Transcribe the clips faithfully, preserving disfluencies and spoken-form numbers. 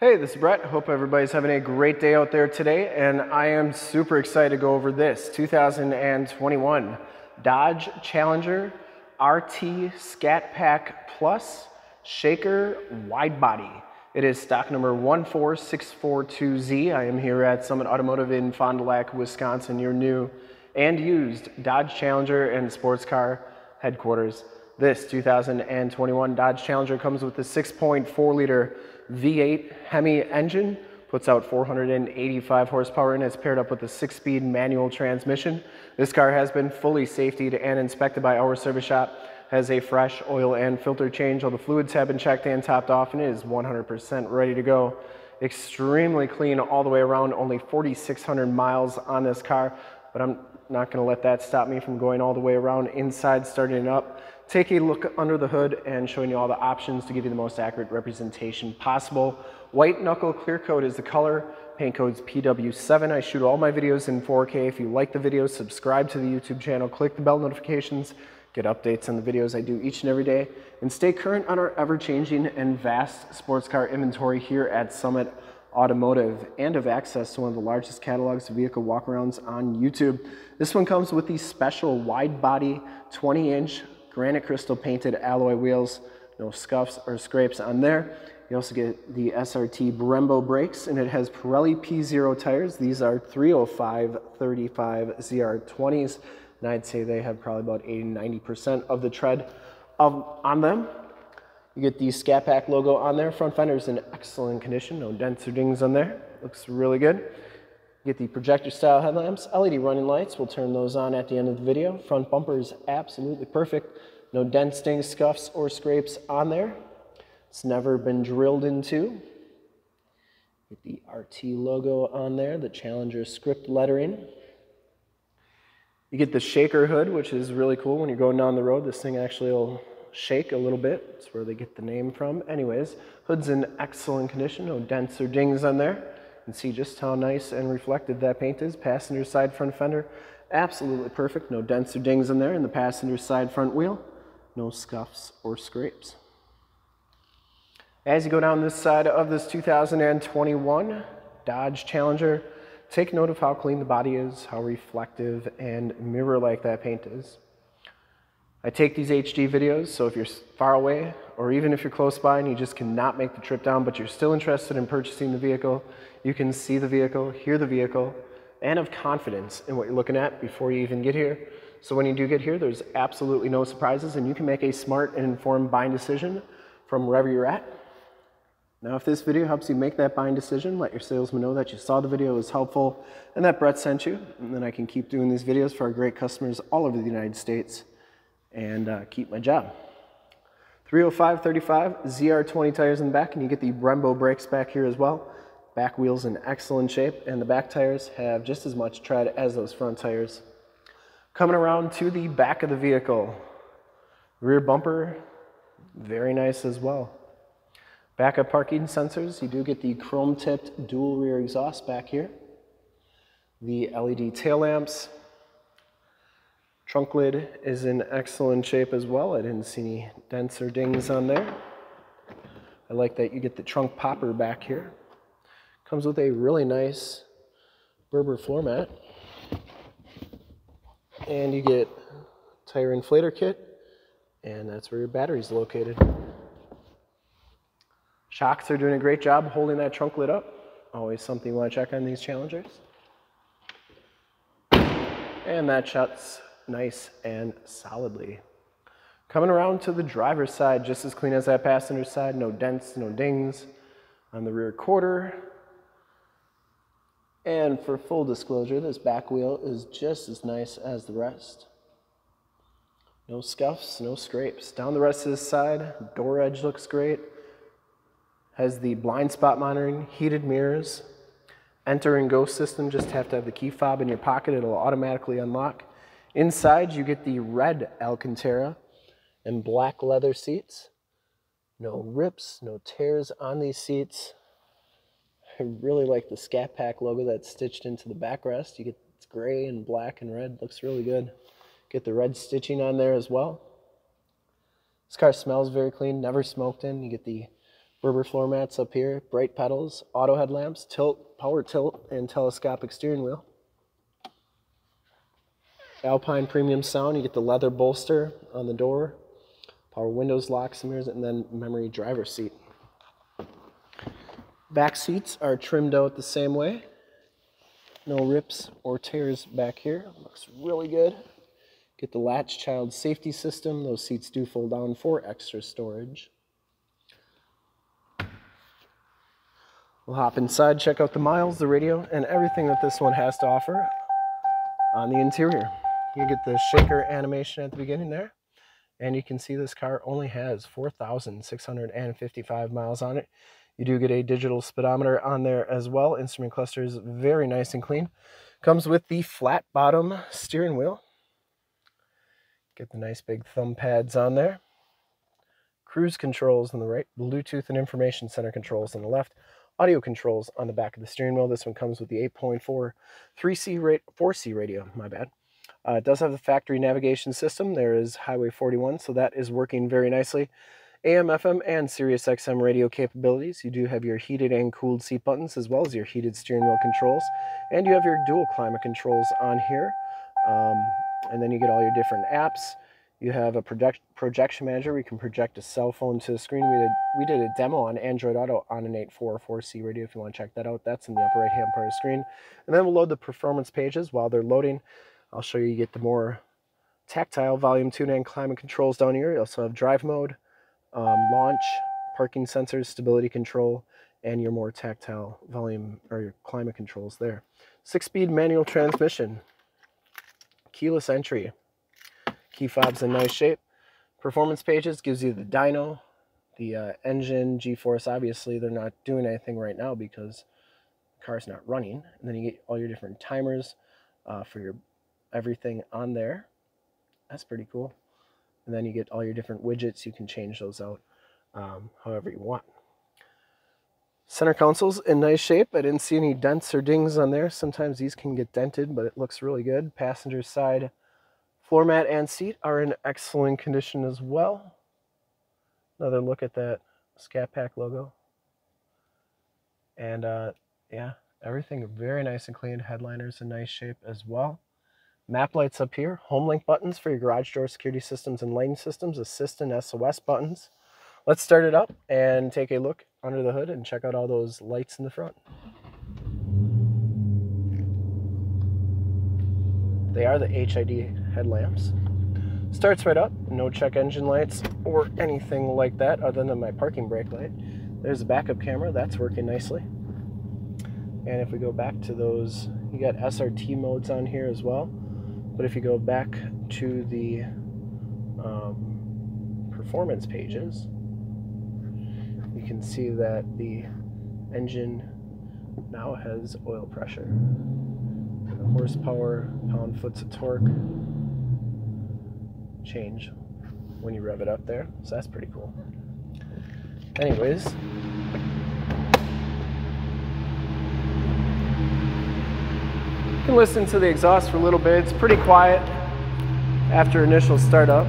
Hey, this is Brett. Hope everybody's having a great day out there today, and I am super excited to go over this two thousand twenty-one Dodge Challenger R T Scat Pack Plus Shaker Wide Body. It is stock number one four six four two Z. I am here at Summit Automotive in Fond du Lac, Wisconsin, your new and used Dodge Challenger and sports car headquarters. This two thousand twenty-one Dodge Challenger comes with a six point four liter V eight Hemi engine, puts out four hundred eighty-five horsepower, and is paired up with a six-speed manual transmission. This car has been fully safetied and inspected by our service shop, has a fresh oil and filter change. All the fluids have been checked and topped off, and it is one hundred percent ready to go. Extremely clean all the way around, only forty-six hundred miles on this car, but I'm not going to let that stop me from going all the way around inside, starting it up, take a look under the hood, and showing you all the options to give you the most accurate representation possible. White knuckle clear coat is the color. Paint code's P W seven. I shoot all my videos in four K. If you like the video, subscribe to the YouTube channel, click the bell notifications, get updates on the videos I do each and every day, and stay current on our ever-changing and vast sports car inventory here at Summit Automotive, and have access to one of the largest catalogs of vehicle walkarounds on YouTube. This one comes with these special wide body twenty inch granite crystal painted alloy wheels, no scuffs or scrapes on there. You also get the S R T Brembo brakes, and it has Pirelli P zero tires. These are three oh five thirty-five Z R twenties, and I'd say they have probably about eighty to ninety percent of the tread of, on them. You get the Scat Pack logo on there. Front fender's in excellent condition, no dents or dings on there. Looks really good. You get the projector style headlamps, L E D running lights. We'll turn those on at the end of the video. Front bumper is absolutely perfect. No dents, dings, scuffs, or scrapes on there. It's never been drilled into. Get the R T logo on there, the Challenger script lettering. You get the shaker hood, which is really cool. When you're going down the road, this thing actually will shake a little bit. That's where they get the name from. Anyways, hood's in excellent condition, no dents or dings on there. You can see just how nice and reflective that paint is. Passenger side front fender, absolutely perfect, no dents or dings on there. And the passenger side front wheel, no scuffs or scrapes. As you go down this side of this two thousand twenty-one Dodge Challenger, take note of how clean the body is, how reflective and mirror-like that paint is. I take these H D videos, so if you're far away, or even if you're close by and you just cannot make the trip down, but you're still interested in purchasing the vehicle, you can see the vehicle, hear the vehicle, and have confidence in what you're looking at before you even get here. So when you do get here, there's absolutely no surprises, and you can make a smart and informed buying decision from wherever you're at. Now, if this video helps you make that buying decision, let your salesman know that you saw the video, was helpful, and that Brett sent you, and then I can keep doing these videos for our great customers all over the United States and uh, keep my job. three oh five thirty-five Z R twenty tires in the back, and you get the Brembo brakes back here as well. Back wheel's in excellent shape, and the back tires have just as much tread as those front tires. Coming around to the back of the vehicle, rear bumper, very nice as well. Backup parking sensors, you do get the chrome tipped dual rear exhaust back here. The L E D tail lamps. Trunk lid is in excellent shape as well. I didn't see any dents or dings on there. I like that you get the trunk popper back here. Comes with a really nice Berber floor mat. And you get tire inflator kit, and that's where your battery's located. Shocks are doing a great job holding that trunk lid up. Always something you want to check on these Challengers. And that shuts nice and solidly. Coming around to the driver's side, just as clean as that passenger side, no dents, no dings on the rear quarter. And for full disclosure, this back wheel is just as nice as the rest. No scuffs, no scrapes. Down the rest of this side, door edge looks great. Has the blind spot monitoring, heated mirrors, enter and go system. Just have to have the key fob in your pocket, it'll automatically unlock. Inside, you get the red Alcantara and black leather seats. No rips, no tears on these seats. I really like the Scat Pack logo that's stitched into the backrest. You get it's gray and black and red, looks really good. Get the red stitching on there as well. This car smells very clean, never smoked in. You get the rubber floor mats up here, bright pedals, auto headlamps, tilt, power tilt, and telescopic steering wheel. Alpine premium sound, you get the leather bolster on the door, power windows, locks, mirrors, and then memory driver's seat. Back seats are trimmed out the same way. No rips or tears back here. Looks really good. Get the latch child safety system. Those seats do fold down for extra storage. We'll hop inside, check out the miles, the radio, and everything that this one has to offer on the interior. You get the Shaker animation at the beginning there, and you can see this car only has four thousand six hundred fifty-five miles on it. You do get a digital speedometer on there as well. Instrument cluster is very nice and clean. Comes with the flat bottom steering wheel. Get the nice big thumb pads on there. Cruise controls on the right, Bluetooth and information center controls on the left, audio controls on the back of the steering wheel. This one comes with the eight point four, three C, four C radio, my bad. Uh, it does have the factory navigation system. There is Highway forty-one, so that is working very nicely. A M, F M, and Sirius X M radio capabilities. You do have your heated and cooled seat buttons, as well as your heated steering wheel controls. And you have your dual climate controls on here. Um, and then you get all your different apps. You have a project, projection manager. We can project a cell phone to the screen. We did, we did a demo on Android Auto on an eight point four, four C radio if you want to check that out. That's in the upper right-hand part of the screen. And then we'll load the performance pages. While they're loading, I'll show you, you get the more tactile volume tune and climate controls down here. You also have drive mode, um, launch, parking sensors, stability control, and your more tactile volume or your climate controls there. Six-speed manual transmission, keyless entry. Key fob's in nice shape. Performance pages gives you the dyno, the uh, engine, G-force. Obviously, they're not doing anything right now because the car's not running. And then you get all your different timers uh, for your everything on there. That's pretty cool. And then you get all your different widgets. You can change those out um, however you want. Center console's in nice shape. I didn't see any dents or dings on there. Sometimes these can get dented, but it looks really good. Passenger side floor mat and seat are in excellent condition as well. Another look at that Scat Pack logo. And uh, yeah, everything very nice and clean. Headliner's in nice shape as well. Map lights up here. Home link buttons for your garage door security systems and lane systems. Assist and S O S buttons. Let's start it up and take a look under the hood and check out all those lights in the front. They are the H I D headlamps. Starts right up, no check engine lights or anything like that other than my parking brake light. There's a backup camera, that's working nicely. And if we go back to those, you got S R T modes on here as well. But if you go back to the um, performance pages, you can see that the engine now has oil pressure. Horsepower, pound-foot to torque change when you rev it up there, so that's pretty cool. Anyways, you can listen to the exhaust for a little bit. It's pretty quiet after initial startup.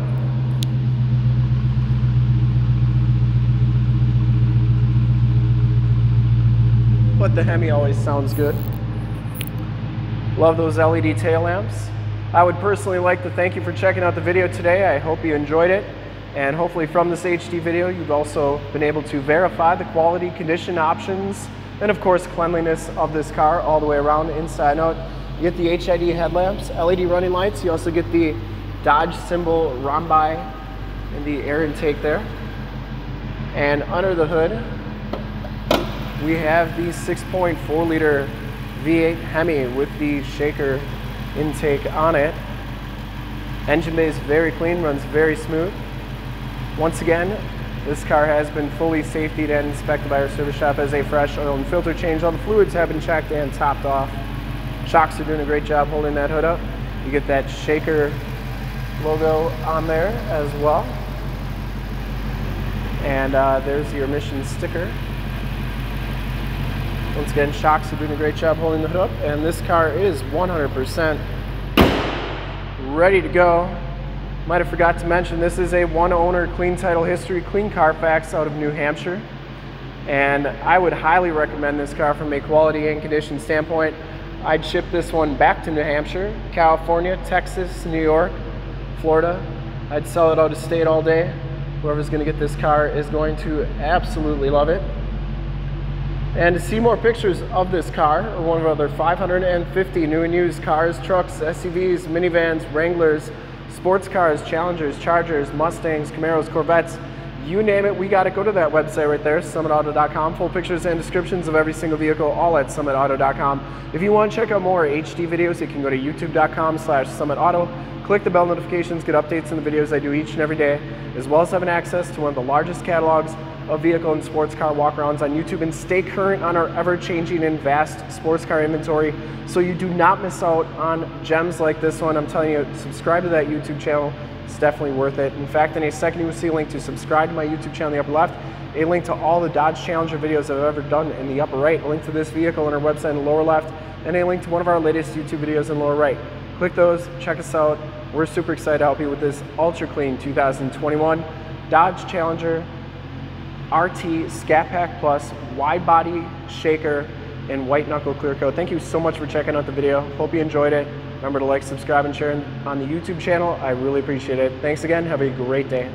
But the Hemi always sounds good. Love those L E D tail lamps. I would personally like to thank you for checking out the video today. I hope you enjoyed it. And hopefully from this H D video, you've also been able to verify the quality, condition, options, and of course, cleanliness of this car all the way around, inside and out. You get the H I D headlamps, L E D running lights. You also get the Dodge symbol rhombi in the air intake there. And under the hood, we have the six point four liter V eight Hemi with the Shaker intake on it. Engine bay is very clean, runs very smooth. Once again, this car has been fully safetied and inspected by our service shop as a fresh oil and filter change. All the fluids have been checked and topped off. Shocks are doing a great job holding that hood up. You get that Shaker logo on there as well. And uh, there's your emission sticker. Once again, shocks are doing a great job holding the hood up, and this car is one hundred percent ready to go. Might have forgot to mention, this is a one-owner, clean title history, clean Carfax out of New Hampshire. and I would highly recommend this car from a quality and condition standpoint. I'd ship this one back to New Hampshire, California, Texas, New York, Florida. I'd sell it out of state all day. Whoever's gonna get this car is going to absolutely love it. And to see more pictures of this car, or one of our other five hundred fifty new and used cars, trucks, S U Vs, minivans, Wranglers, sports cars, Challengers, Chargers, Mustangs, Camaros, Corvettes, you name it, we got it. Go to that website right there, summit auto dot com. Full pictures and descriptions of every single vehicle, all at summit auto dot com. If you want to check out more H D videos, you can go to youtube dot com slash summit auto. Click the bell notifications, get updates on the videos I do each and every day, as well as having access to one of the largest catalogs of vehicle and sports car walkarounds on YouTube, and stay current on our ever-changing and vast sports car inventory so you do not miss out on gems like this one. I'm telling you, subscribe to that YouTube channel. It's definitely worth it. In fact, in a second you will see a link to subscribe to my YouTube channel in the upper left, a link to all the Dodge Challenger videos I've ever done in the upper right, a link to this vehicle on our website in the lower left, and a link to one of our latest YouTube videos in the lower right. Click those, check us out. We're super excited to help you with this ultra clean two thousand twenty-one Dodge Challenger R T Scat Pack Plus Wide Body Shaker and White Knuckle Clear Coat. Thank you so much for checking out the video. Hope you enjoyed it. Remember to like, subscribe, and share on the YouTube channel. I really appreciate it. Thanks again. Have a great day.